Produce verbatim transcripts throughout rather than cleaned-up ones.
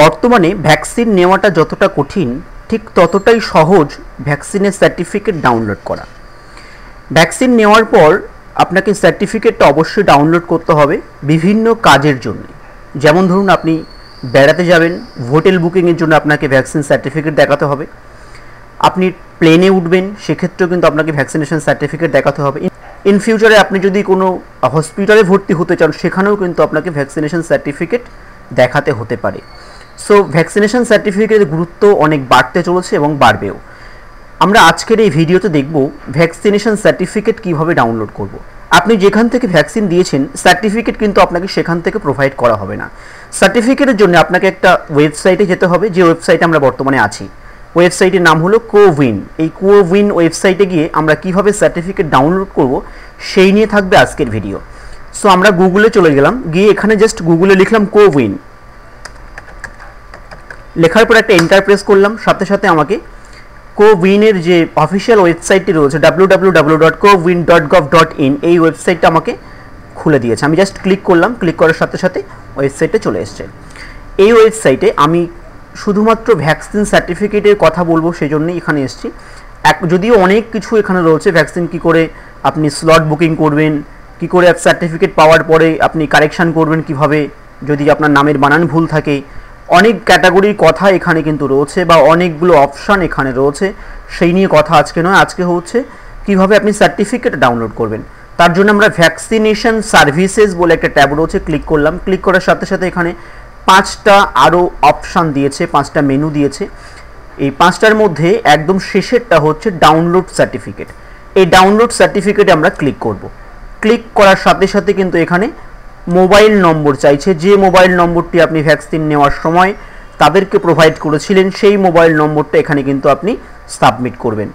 बर्तमाने vaccine नेওয়াটা যতটা কঠিন ঠিক ততটাই সহজ ভ্যাকসিনের সার্টিফিকেট ডাউনলোড করা। ভ্যাকসিন নেওয়ার পর আপনাকে সার্টিফিকেটটা অবশ্যই ডাউনলোড করতে হবে বিভিন্ন কাজের জন্য। যেমন ধরুন আপনি বেড়াতে যাবেন, হোটেল বুকিংয়ের জন্য আপনাকে ভ্যাকসিন সার্টিফিকেট দেখাতে হবে। আপনি প্লেনে উঠবেন, সেক্ষেত্রেও কিন্তু আপনাকে ভ্যাকসিনেশন সার্টিফিকেট দেখাতে হবে। इन फ्यूचारे आपनी जदि कोनो हॉस्पिटले भर्ती होते चान सेखानेও किन्तु आपनाके भैक्सिनेशन सार्टिफिकेट देखाते होते पारे। सो भैक्सिनेशन सार्टिफिकेटेर गुरुत्व अनेक बाड़ते चलेछे एबं बाड़बेओ। आमरा आजकेर एई भिडियोते देखबो भैक्सिनेशन सार्टिफिकेट किभाबे डाउनलोड करब। आपनी जेखान थेके भैक्सिन दिएछेन सार्टिफिकेट किन्तु आपनाके सेखान थेके प्रोवाइड करा होबे ना। सार्टिफिकेटेर जोन्नो आपनाके एकटा वेबसाइटे जेते होबे, जे वेबसाइटे आमरा बर्तमाने आछि। वेबसाइटर नाम हलो कोविन। ये कोविन वेबसाइटे गए आमरा किभाबे सार्टिफिकेट डाउनलोड करब सेई निये थाकबे आजकेर भिडियो। सो आमरा गूगले चले गेलाम, गए एखाने जस्ट गूगले लिखलाम कोविन, लेखार पर एकटा एंटार प्रेस करलाम। साथे साथे आमाके कोविनेर जे अफिशियल वेबसाइटटी रयेछे W W W dot CoWIN dot gov dot in এই ওয়েবসাইটটা আমাকে খুলে দিয়েছে। আমি জাস্ট ক্লিক করলাম, ক্লিক করার সাথে সাথে ওয়েবসাইটে চলে এসেছে। এই ওয়েবসাইটে আমি শুধুমাত্র ভ্যাকসিন সার্টিফিকেটের কথা বলবো সেজন্যই এখানে এসেছি। এক যদিও অনেক কিছু এখানে রয়েছে, ভ্যাকসিন কি করে আপনি স্লট বুকিং করবেন, কি করে অ্যাপ সার্টিফিকেট পাওয়ার পরে আপনি কারেকশন করবেন, কিভাবে যদি আপনার নামের বানান ভুল থাকে, অনেক ক্যাটাগরির কথা এখানে কিন্তু রয়েছে বা অনেকগুলো অপশন এখানে রয়েছে। সেই নিয়ে কথা আজকে নয়, আজকে হচ্ছে কিভাবে আপনি সার্টিফিকেট ডাউনলোড করবেন। তার জন্য আমরা ভ্যাকসিনেশন সার্ভিসেস বলে একটা ট্যাব রয়েছে, ক্লিক করলাম। ক্লিক করার সাথে সাথে এখানে পাঁচটা আরও অপশান দিয়েছে, পাঁচটা মেনু দিয়েছে। এই পাঁচটার মধ্যে একদম শেষেরটা হচ্ছে ডাউনলোড সার্টিফিকেট। এই ডাউনলোড সার্টিফিকেটে আমরা ক্লিক করব। ক্লিক করার সাথে সাথে কিন্তু এখানে মোবাইল নম্বর চাইছে, যে মোবাইল নম্বরটি আপনি ভ্যাকসিন নেওয়ার সময় তাদেরকে প্রোভাইড করেছিলেন সেই মোবাইল নম্বরটা এখানে কিন্তু আপনি সাবমিট করবেন।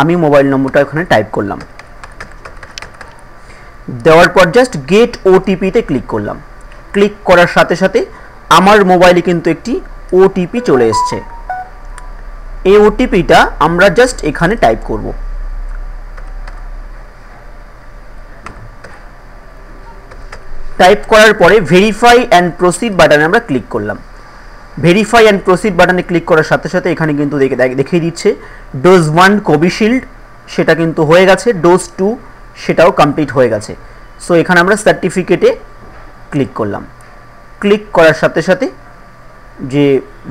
আমি মোবাইল নম্বরটা এখানে টাইপ করলাম, দেওয়ার পর জাস্ট গেট ওটিপিতে ক্লিক করলাম। ক্লিক করার সাথে সাথে আমার মোবাইলে কিন্তু একটি ওটিপি চলে এসছে। এই ওটিপিটা আমরা জাস্ট এখানে টাইপ করব। টাইপ করার পরে ভেরিফাই অ্যান্ড প্রসিড বাটনে আমরা ক্লিক করলাম। ভেরিফাই অ্যান্ড প্রসিড বাটনে ক্লিক করার সাথে সাথে এখানে কিন্তু দেখিয়ে দিচ্ছে ডোজ ওয়ান কোভিশিল্ড সেটা কিন্তু হয়ে গেছে, ডোজ টু সেটাও কমপ্লিট হয়ে গেছে। সো এখানে আমরা সার্টিফিকেটে ক্লিক করলাম। ক্লিক করার সাথে সাথে যে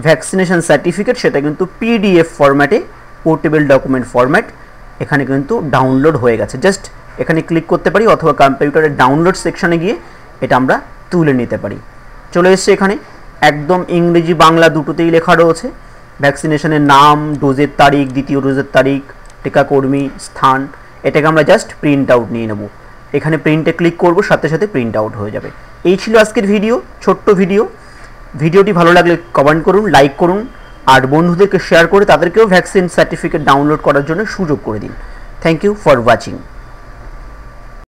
ভ্যাকসিনেশন সার্টিফিকেট সেটা কিন্তু পিডিএফ ফরম্যাটে, পোর্টেবল ডকুমেন্ট ফরম্যাট এখানে কিন্তু ডাউনলোড হয়ে গেছে। জাস্ট এখানে ক্লিক করতে পারি অথবা কম্পিউটারের ডাউনলোড সেকশানে গিয়ে এটা আমরা তুলে নিতে পারি। চলে এসছে এখানে, একদম ইংরেজি বাংলা দুটোতেই লেখা রয়েছে। ভ্যাকসিনেশনের নাম, ডোজের তারিখ, দ্বিতীয় ডোজের তারিখ, টিকাকর্মী, স্থান, এটাকে আমরা জাস্ট প্রিন্ট আউট নিয়ে নেব। এখানে প্রিন্টে ক্লিক করব, সাথে সাথে প্রিন্ট আউট হয়ে যাবে। এই ছিল আজকের ভিডিও, ছোট্ট ভিডিও। ভিডিওটি ভালো লাগলে কমেন্ট করুন, লাইক করুন আর বন্ধুদেরকে শেয়ার করে তাদেরকেও ভ্যাকসিন সার্টিফিকেট ডাউনলোড করার জন্য সুযোগ করে দিন। Thank you for watching.